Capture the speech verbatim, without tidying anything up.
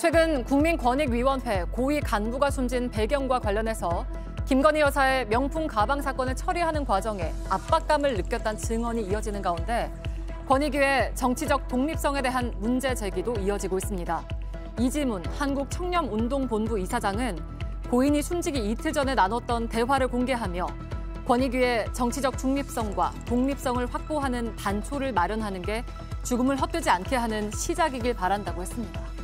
최근 국민권익위원회 고위 간부가 숨진 배경과 관련해서 김건희 여사의 명품 가방 사건을 처리하는 과정에 압박감을 느꼈다는 증언이 이어지는 가운데 권익위의 정치적 독립성에 대한 문제 제기도 이어지고 있습니다. 이지문 한국청렴운동본부 이사장은 고인이 숨지기 이틀 전에 나눴던 대화를 공개하며 권익위의 정치적 중립성과 독립성을 확보하는 단초를 마련하는 게 죽음을 헛되지 않게 하는 시작이길 바란다고 했습니다.